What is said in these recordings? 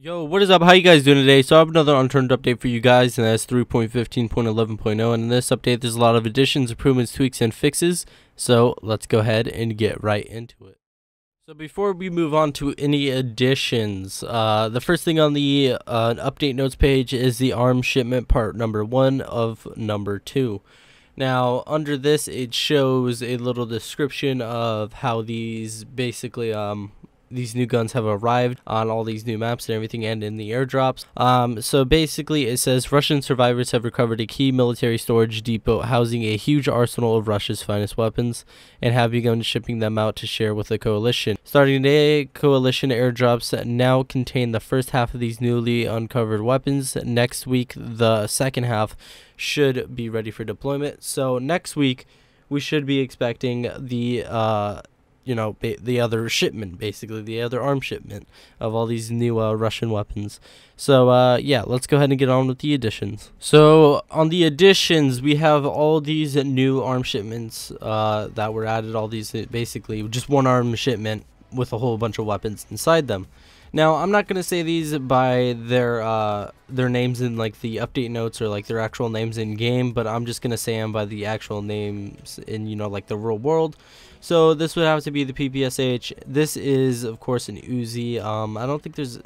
Yo, what is up? How you guys doing today? So I have another Unturned update for you guys, and that's 3.15.11.0, and in this update there's a lot of additions, improvements, tweaks, and fixes, so let's go ahead and get right into it. So before we move on to any additions, the first thing on the update notes page is the arm shipment part number 1 of number 2. Now under this it shows a little description of how these basically these new guns have arrived on all these new maps and everything, and in the airdrops. So basically it says Russian survivors have recovered a key military storage depot housing a huge arsenal of Russia's finest weapons and have begun shipping them out to share with the coalition. Starting today, coalition airdrops now contain the first half of these newly uncovered weapons. Next week, the second half should be ready for deployment. So next week, we should be expecting the the other shipment, basically the other arm shipment of all these new Russian weapons. So yeah, let's go ahead and get on with the additions. So on the additions, we have all these new arm shipments that were added, all these basically just one arm shipment with a whole bunch of weapons inside them. Now I'm not gonna say these by their names in like the update notes or like their actual names in game, but I'm just gonna say them by the actual names in, you know, like the real world. So this would have to be the PPSH. This is of course an Uzi. I don't think there's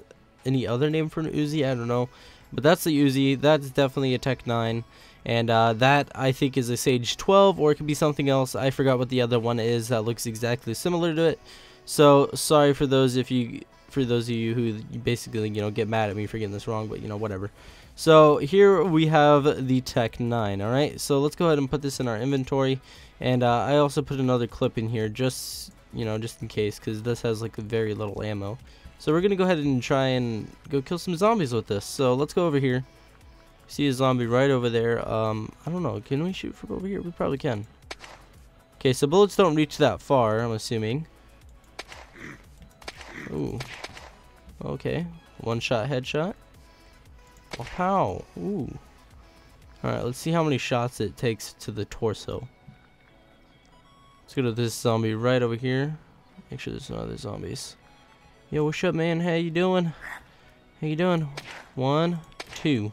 any other name for an Uzi. I don't know, but that's the Uzi. That's definitely a Tech-9, and that I think is a Sage 12, or it could be something else. I forgot what the other one is that looks exactly similar to it. So sorry for those of you who basically, you know, get mad at me for getting this wrong, but you know, whatever. So here we have the Tech-9. All right, so let's go ahead and put this in our inventory, and I also put another clip in here, just, you know, just in case, because this has like very little ammo. So we're gonna go ahead and try and go kill some zombies with this. So let's go over here. See a zombie right over there. I don't know, can we shoot from over here? We probably can. Okay, so bullets don't reach that far, I'm assuming. Ooh. Okay, one shot headshot. Wow. Ooh. Alright, let's see how many shots it takes to the torso. Let's go to this zombie right over here. Make sure there's no other zombies. Yo, what's up, man? How you doing? How you doing? 1, 2.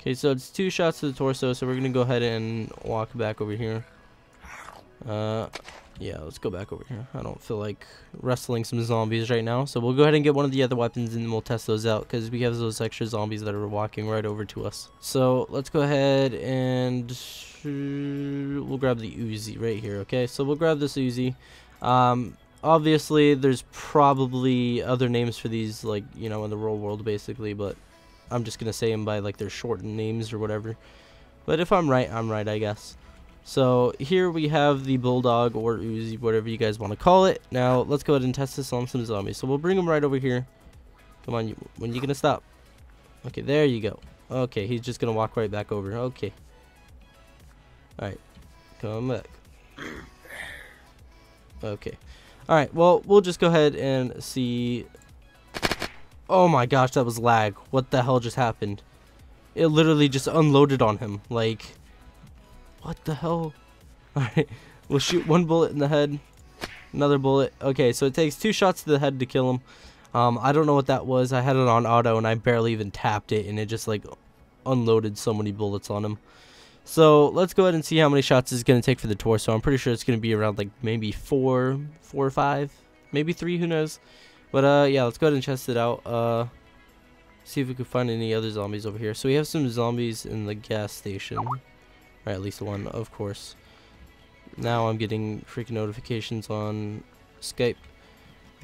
Okay, so it's 2 shots to the torso, so we're gonna go ahead and walk back over here. Yeah, let's go back over here. I don't feel like wrestling some zombies right now, so we'll go ahead and get one of the other weapons and we'll test those out, because we have those extra zombies that are walking right over to us. So let's go ahead and we'll grab the Uzi right here. Okay, so we'll grab this Uzi. Obviously there's probably other names for these, like, you know, in the real world basically, but I'm just gonna say them by like their shortened names or whatever. But if I'm right, I'm right, I guess. So here we have the Bulldog or Uzi, whatever you guys want to call it. Now let's go ahead and test this on some zombies. So we'll bring him right over here. Come on, when are you gonna stop? Okay, there you go. Okay, he's just gonna walk right back over. Okay. All right, come back. Okay. All right. Well, we'll just go ahead and see. Oh my gosh, that was lag. What the hell just happened? It literally just unloaded on him, like. What the hell? Alright, we'll shoot one bullet in the head, another bullet. Okay, so it takes 2 shots to the head to kill him. I don't know what that was. I had it on auto and I barely even tapped it, and it just like unloaded so many bullets on him. So let's go ahead and see how many shots it's going to take for the torso. I'm pretty sure it's going to be around like maybe 4 or 5, maybe 3, who knows. But yeah, let's go ahead and test it out. See if we can find any other zombies over here. So we have some zombies in the gas station. Or at least one, of course. Now I'm getting freaking notifications on Skype.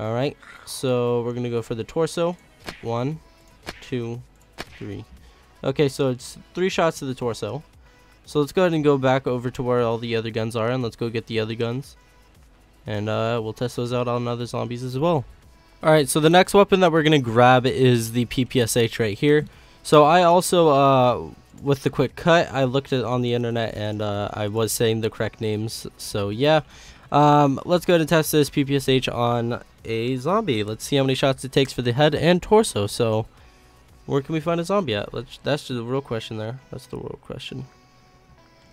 Alright, so we're gonna go for the torso. 1, 2, 3. Okay, so it's 3 shots to the torso. So let's go ahead and go back over to where all the other guns are, and let's go get the other guns. And we'll test those out on other zombies as well. Alright, so the next weapon that we're gonna grab is the PPSH right here. So I also with the quick cut, I looked it on the internet, and I was saying the correct names, so yeah. Let's go ahead and test this PPSH on a zombie. Let's see how many shots it takes for the head and torso. So where can we find a zombie at? That's the real question there. That's the real question.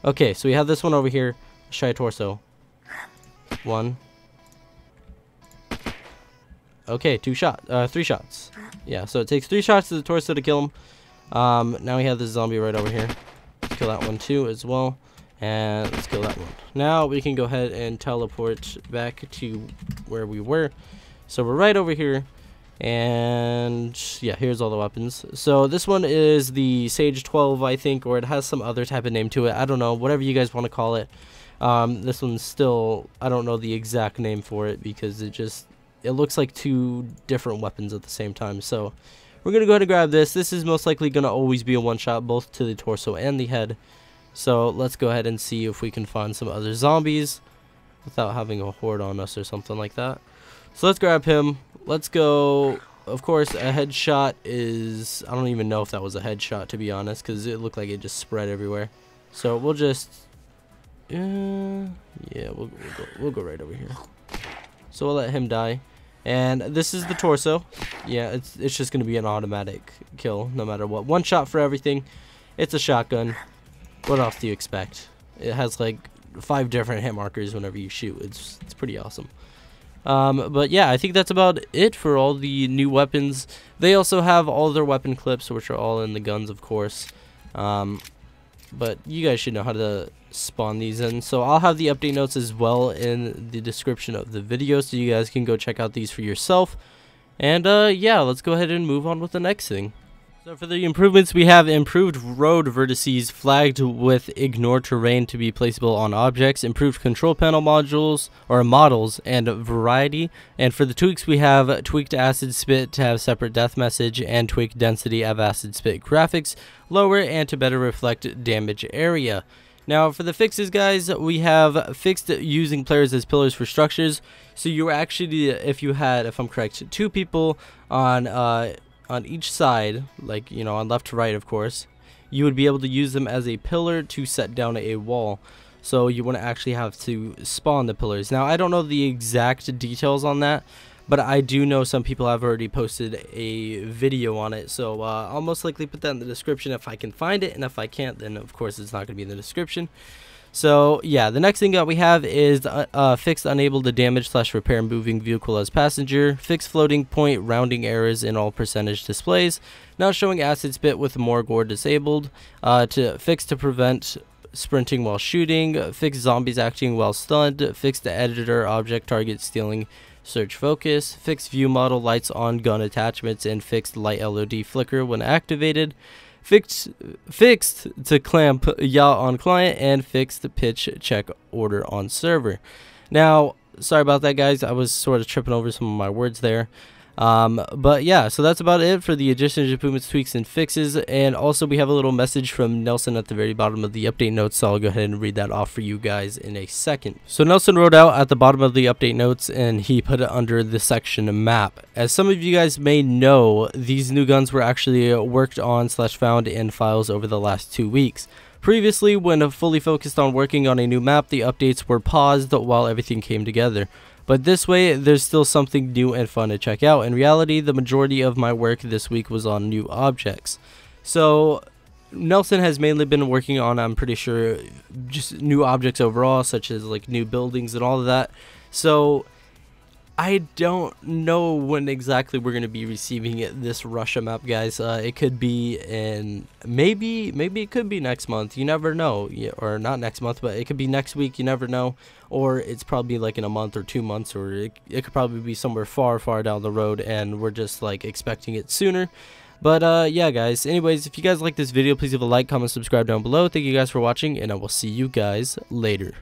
Okay, so we have this one over here. Let's try torso. 1. Okay, three shots. Yeah, so it takes 3 shots to the torso to kill him. Now we have this zombie right over here. Let's kill that one too as well. And let's kill that one. Now we can go ahead and teleport back to where we were. So we're right over here. And yeah, here's all the weapons. So this one is the Sage 12, I think, or it has some other type of name to it. I don't know, whatever you guys want to call it. This one's still, I don't know the exact name for it because it looks like 2 different weapons at the same time. So we're going to go ahead and grab this. This is most likely going to always be a one shot, both to the torso and the head. So let's go ahead and see if we can find some other zombies without having a horde on us or something like that. So let's grab him. Let's go. Of course, a headshot is, I don't even know if that was a headshot, to be honest, because it looked like it just spread everywhere. So we'll just, yeah, we'll go right over here. So we'll let him die. And this is the torso. Yeah, it's just going to be an automatic kill no matter what. 1 shot for everything. It's a shotgun. What else do you expect? It has like 5 different hit markers whenever you shoot. It's pretty awesome. But yeah, I think that's about it for all the new weapons. They also have all their weapon clips, which are all in the guns, of course. But you guys should know how to spawn these in. So I'll have the update notes as well in the description of the video, so you guys can go check out these for yourself. And yeah, let's go ahead and move on with the next thing. So for the improvements, we have improved road vertices flagged with ignore terrain to be placeable on objects, improved control panel modules or models and variety. And for the tweaks, we have tweaked acid spit to have separate death message and tweaked density of acid spit graphics lower and to better reflect damage area. Now for the fixes, guys, we have fixed using players as pillars for structures. So you were actually, if you had, if I'm correct, 2 people on each side, like, you know, on left to right, of course, you would be able to use them as a pillar to set down a wall. So you wouldn't actually have to spawn the pillars. Now, I don't know the exact details on that, but I do know some people have already posted a video on it. So I'll most likely put that in the description if I can find it. And if I can't, then of course it's not going to be in the description. So yeah, the next thing that we have is fixed unable to damage / repair moving vehicle as passenger, fixed floating point rounding errors in all percentage displays, now showing acid spit with more gore disabled, to fix to prevent sprinting while shooting, fixed zombies acting while stunned, fixed the editor object target stealing search focus, fixed view model lights on gun attachments, and fixed light LOD flicker when activated. Fixed to clamp yaw on client, and fixed the pitch check order on server. Now, sorry about that, guys. I was sort of tripping over some of my words there. But yeah, so that's about it for the additions, improvements, tweaks, and fixes. And also we have a little message from Nelson at the very bottom of the update notes, so I'll go ahead and read that off for you guys in a second. So Nelson wrote out at the bottom of the update notes, and he put it under the section map. As some of you guys may know, these new guns were actually worked on / found in files over the last 2 weeks. Previously, when fully focused on working on a new map, the updates were paused while everything came together. But this way, there's still something new and fun to check out. In reality, the majority of my work this week was on new objects. So Nelson has mainly been working on, I'm pretty sure, just new objects overall, such as like new buildings and all of that. So I don't know when exactly we're going to be receiving this Russia map, guys. It could be in maybe it could be next month. You never know. Yeah, or not next month, but it could be next week. You never know. Or it's probably like in a month or 2 months, or it could probably be somewhere far, far down the road, and we're just like expecting it sooner. But yeah, guys. Anyways, if you guys like this video, please leave a like, comment, subscribe down below. Thank you guys for watching, and I will see you guys later.